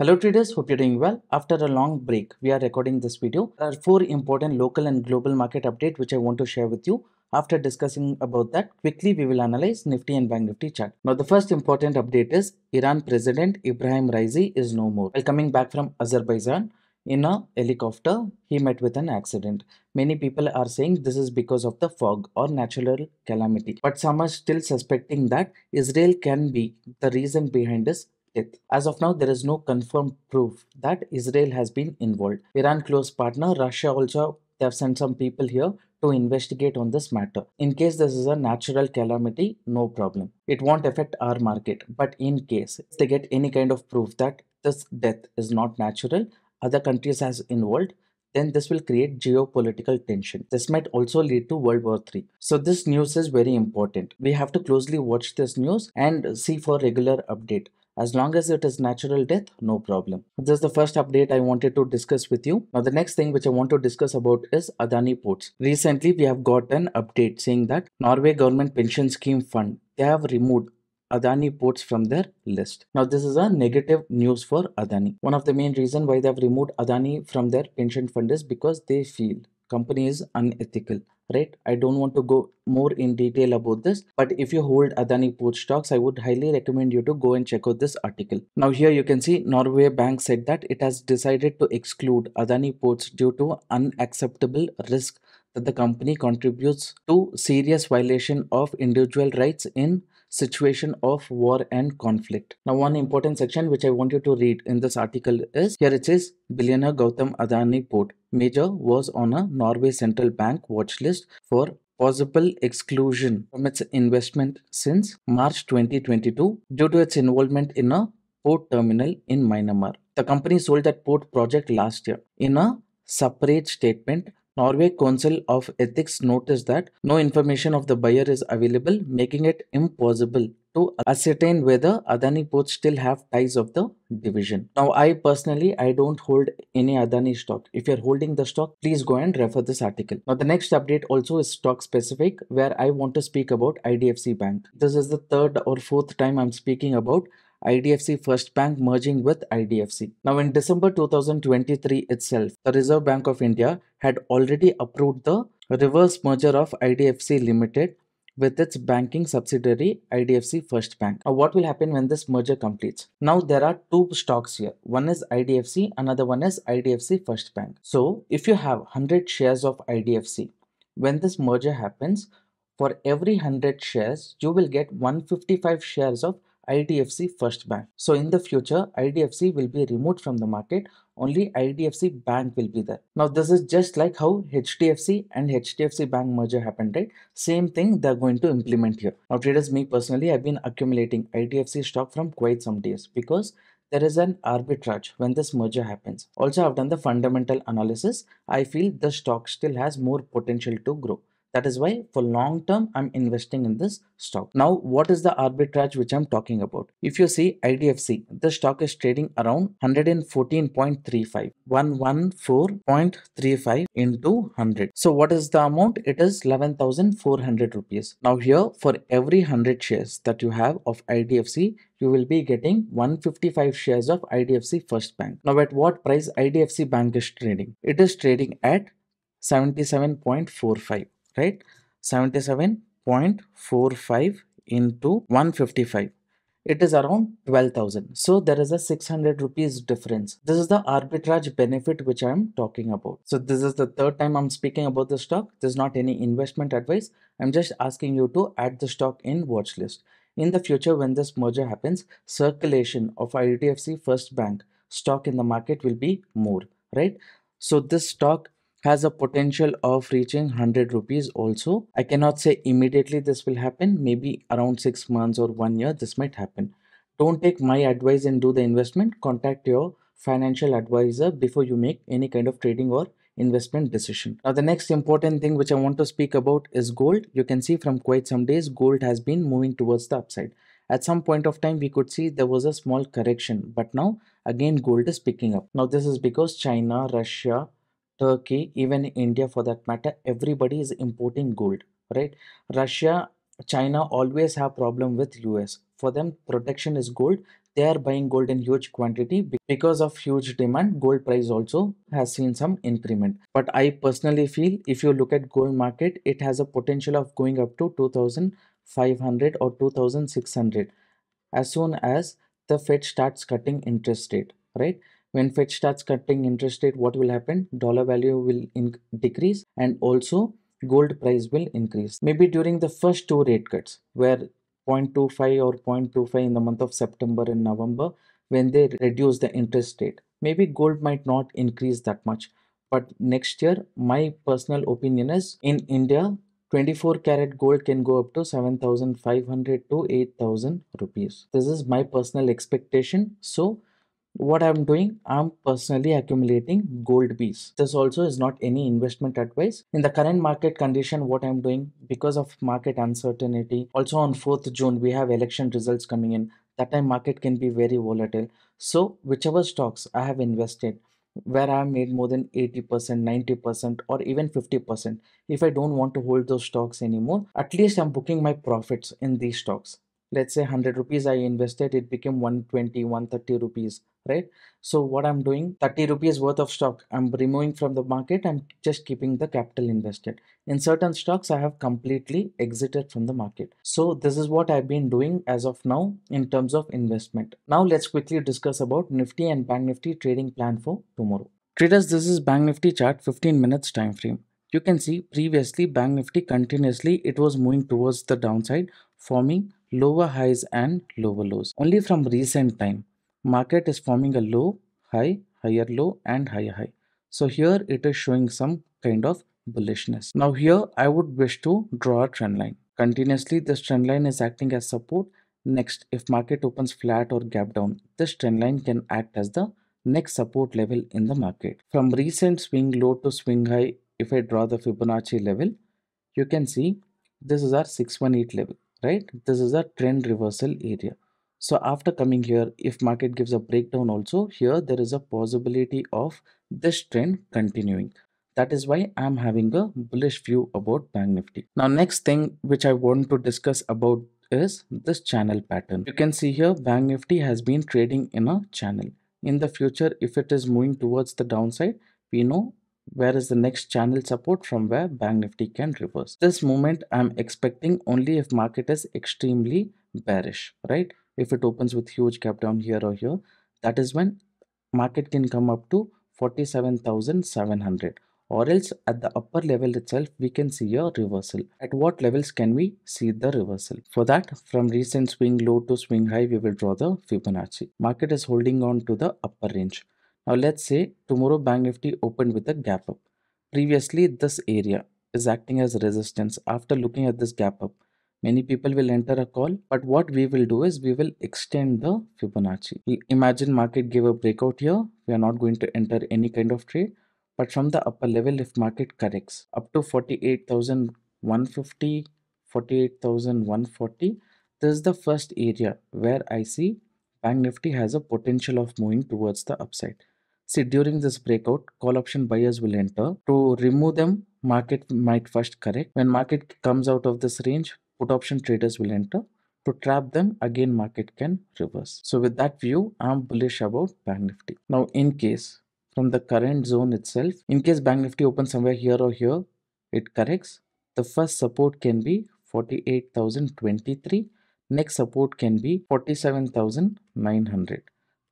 Hello traders, hope you're doing well. After a long break, we are recording this video. There are four important local and global market updates which I want to share with you. After discussing about that, quickly we will analyze Nifty and Bank Nifty chart. Now the first important update is Iran President Ibrahim Raisi is no more. While coming back from Azerbaijan in a helicopter, he met with an accident. Many people are saying this is because of the fog or natural calamity. But some are still suspecting that Israel can be the reason behind this. As of now, there is no confirmed proof that Israel has been involved. Iran close partner, Russia also, they have sent some people here to investigate on this matter. In case this is a natural calamity, no problem. It won't affect our market. But in case they get any kind of proof that this death is not natural, other countries has involved, then this will create geopolitical tension. This might also lead to World War III. So this news is very important. We have to closely watch this news and see for regular update. As long as it is natural death, no problem. This is the first update I wanted to discuss with you. Now the next thing which I want to discuss about is Adani Ports. Recently we have got an update saying that Norway government pension scheme fund, they have removed Adani Ports from their list. Now this is a negative news for Adani. One of the main reasons why they have removed Adani from their pension fund is because they feel company is unethical. Right, I don't want to go more in detail about this, but if you hold Adani Port stocks, I would highly recommend you to go and check out this article. Now here you can see Norway Bank said that it has decided to exclude Adani Ports due to unacceptable risk that the company contributes to serious violation of individual rights in situation of war and conflict. Now one important section which I want you to read in this article is, here it says, billionaire Gautam Adani Port Major was on a Norway Central Bank watch list for possible exclusion from its investment since March 2022 due to its involvement in a port terminal in Myanmar. The company sold that port project last year. In a separate statement, Norway Council of Ethics noticed that no information of the buyer is available, making it impossible to ascertain whether Adani Ports still have ties of the division. Now I personally, I don't hold any Adani stock. If you're holding the stock, please go and refer this article. Now the next update also is stock specific, where I want to speak about IDFC Bank. This is the third or fourth time I'm speaking about IDFC First Bank merging with IDFC. Now in December 2023 itself, the Reserve Bank of India had already approved the reverse merger of IDFC Limited with its banking subsidiary IDFC First Bank. Now what will happen when this merger completes? Now there are two stocks here. One is IDFC, another one is IDFC First Bank. So if you have 100 shares of IDFC, when this merger happens, for every 100 shares, you will get 155 shares of IDFC First Bank. So in the future, IDFC will be removed from the market. Only IDFC Bank will be there. Now this is just like how HDFC and HDFC Bank merger happened, right? Same thing they're going to implement here. Now traders, me personally, I've been accumulating IDFC stock from quite some days because there is an arbitrage when this merger happens. Also, I've done the fundamental analysis. I feel the stock still has more potential to grow. That is why for long term, I'm investing in this stock. Now, what is the arbitrage which I'm talking about? If you see IDFC, the stock is trading around 114.35, 114.35 into 100. So what is the amount? It is 11,400 rupees. Now here, for every 100 shares that you have of IDFC, you will be getting 155 shares of IDFC First Bank. Now at what price IDFC Bank is trading? It is trading at 77.45. Right, 77.45 into 155, it is around 12,000. So there is a 600 rupees difference. This is the arbitrage benefit which I am talking about. So this is the third time I'm speaking about the stock. This is not any investment advice. I'm just asking you to add the stock in watch list. In the future, when this merger happens, circulation of IDFC First Bank stock in the market will be more, right? So this stock has a potential of reaching 100 rupees also. I cannot say immediately this will happen. Maybe around 6 months or 1 year this might happen. Don't take my advice and do the investment. Contact your financial advisor before you make any kind of trading or investment decision. Now the next important thing which I want to speak about is gold. You can see from quite some days, gold has been moving towards the upside. At some point of time, we could see there was a small correction, but now again gold is picking up. Now this is because China, Russia, Turkey, even India for that matter, everybody is importing gold, right? Russia, China always have problem with US. For them, protection is gold. they are buying gold in huge quantity because of huge demand. Gold price also has seen some increment. But I personally feel if you look at gold market, it has a potential of going up to 2,500 or 2,600 as soon as the Fed starts cutting interest rate, right? When Fed starts cutting interest rate, what will happen? Dollar value will decrease and also gold price will increase. Maybe during the first two rate cuts where 0.25 or 0.25 in the month of September and November, when they reduce the interest rate, maybe gold might not increase that much. But next year, my personal opinion is in India, 24 karat gold can go up to 7,500 to 8,000 rupees. This is my personal expectation. So what I'm doing, I'm personally accumulating gold bees. This also is not any investment advice. In the current market condition, what I'm doing, because of market uncertainty, also on 4th June, we have election results coming in. That time market can be very volatile. So whichever stocks I have invested, where I made more than 80%, 90% or even 50%, if I don't want to hold those stocks anymore, at least I'm booking my profits in these stocks. Let's say 100 rupees I invested, it became 120, 130 rupees, right? So what I'm doing, 30 rupees worth of stock I'm removing from the market. I'm just keeping the capital invested. In certain stocks, I have completely exited from the market. So this is what I've been doing as of now in terms of investment. Now let's quickly discuss about Nifty and Bank Nifty trading plan for tomorrow. Traders, this is Bank Nifty chart, 15 minutes time frame. You can see previously Bank Nifty continuously it was moving towards the downside, forming lower highs and lower lows. Only from recent time, market is forming a low, high, higher low and higher high. So here it is showing some kind of bullishness. Now here I would wish to draw a trend line. Continuously this trend line is acting as support. Next, if market opens flat or gap down, this trend line can act as the next support level in the market. From recent swing low to swing high, if I draw the Fibonacci level, you can see this is our 618 level. Right, this is a trend reversal area. So after coming here, if market gives a breakdown also, here there is a possibility of this trend continuing. That is why I am having a bullish view about Bank Nifty. Now next thing which I want to discuss about is this channel pattern. You can see here Bank Nifty has been trading in a channel. In the future, if it is moving towards the downside, we know where is the next channel support from where Bank Nifty can reverse. This movement I'm expecting only if market is extremely bearish, right? If it opens with huge gap down here or here, that is when market can come up to 47,700, or else at the upper level itself we can see a reversal. At what levels can we see the reversal? For that, from recent swing low to swing high, we will draw the Fibonacci. Market is holding on to the upper range. Now let's say tomorrow Bank Nifty opened with a gap up. Previously this area is acting as resistance. After looking at this gap up, many people will enter a call. But what we will do is we will extend the Fibonacci. Imagine market gave a breakout here. We are not going to enter any kind of trade. But from the upper level, if market corrects up to 48,150, 48,140, this is the first area where I see Bank Nifty has a potential of moving towards the upside. See, during this breakout, call option buyers will enter. To remove them, market might first correct. When market comes out of this range, put option traders will enter. To trap them, again market can reverse. So with that view, I'm bullish about Bank Nifty. Now in case, from the current zone itself, in case Bank Nifty opens somewhere here or here, it corrects. The first support can be 48,023. Next support can be 47,900.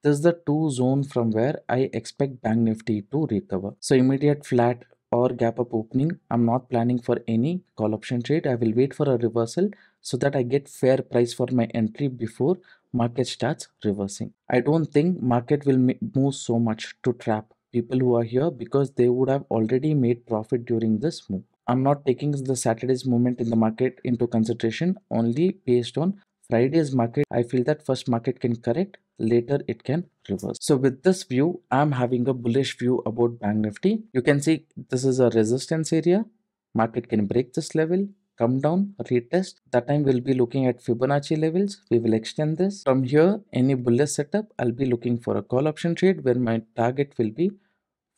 This is the two zone from where I expect Bank Nifty to recover. So immediate flat or gap up opening, I'm not planning for any call option trade. I will wait for a reversal so that I get fair price for my entry before market starts reversing. I don't think market will move so much to trap people who are here because they would have already made profit during this move. I'm not taking the Saturday's movement in the market into consideration, only based on Friday's market. I feel that first market can correct, later it can reverse. So with this view, I'm having a bullish view about Bank Nifty. You can see this is a resistance area. Market can break this level, come down, retest. That time we'll be looking at Fibonacci levels. We will extend this. From here, any bullish setup, I'll be looking for a call option trade where my target will be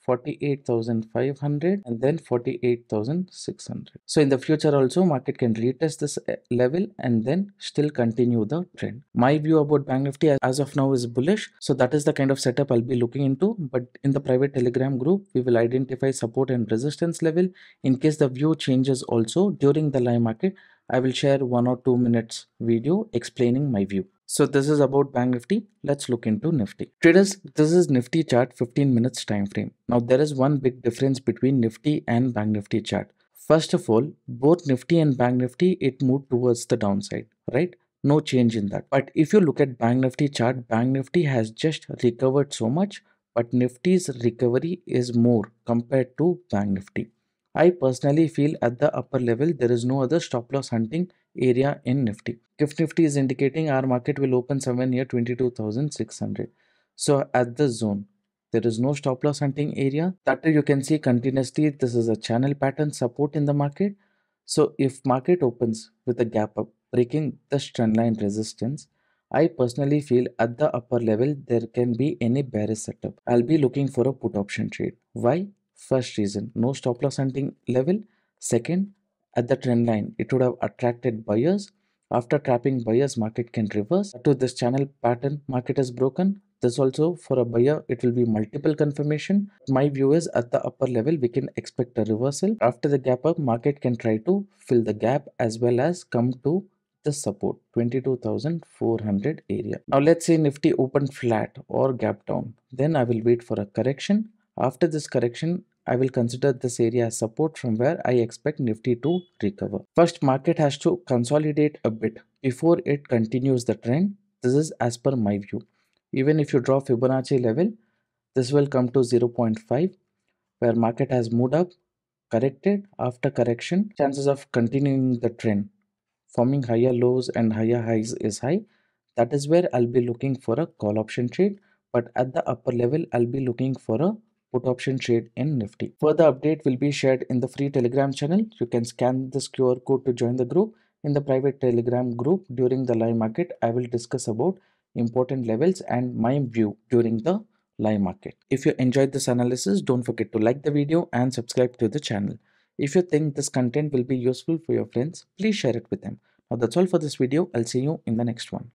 48,500 and then 48,600. So in the future also market can retest this level and then still continue the trend. My view about Bank Nifty as of now is bullish. So that is the kind of setup I'll be looking into. But in the private Telegram group, we will identify support and resistance level. In case the view changes also during the live market, I will share 1 or 2 minutes video explaining my view. So this is about Bank Nifty. Let's look into Nifty. Traders, this is Nifty chart 15 minutes time frame. Now there is one big difference between Nifty and Bank Nifty chart. First of all, both Nifty and Bank Nifty, it moved towards the downside, right? No change in that. But if you look at Bank Nifty chart, Bank Nifty has just recovered so much, but Nifty's recovery is more compared to Bank Nifty. I personally feel at the upper level, there is no other stop loss hunting area in Nifty. If Nifty is indicating our market will open somewhere near 22,600. So at this zone, there is no stop loss hunting area. That you can see continuously, this is a channel pattern support in the market. So if market opens with a gap up, breaking this trend line resistance, I personally feel at the upper level, there can be any bearish setup. I'll be looking for a put option trade. Why? First reason, no stop loss hunting level. Second, at the trend line, it would have attracted buyers. After trapping buyers, market can reverse to this channel pattern. Market is broken. This also for a buyer, it will be multiple confirmation. My view is at the upper level, we can expect a reversal. After the gap up, market can try to fill the gap as well as come to the support 22,400 area. Now let's say Nifty open flat or gap down. Then I will wait for a correction. After this correction, I will consider this area as support from where I expect Nifty to recover. First, market has to consolidate a bit before it continues the trend. This is as per my view. Even if you draw Fibonacci level, this will come to 0.5 where market has moved up, corrected. After correction, chances of continuing the trend, forming higher lows and higher highs is high. That is where I'll be looking for a call option trade. But at the upper level, I'll be looking for a put option trade in Nifty. Further update will be shared in the free Telegram channel. You can scan this QR code to join the group. In the private Telegram group during the live market, I will discuss about important levels and my view during the live market. If you enjoyed this analysis, don't forget to like the video and subscribe to the channel. If you think this content will be useful for your friends, please share it with them. Now that's all for this video. I'll see you in the next one.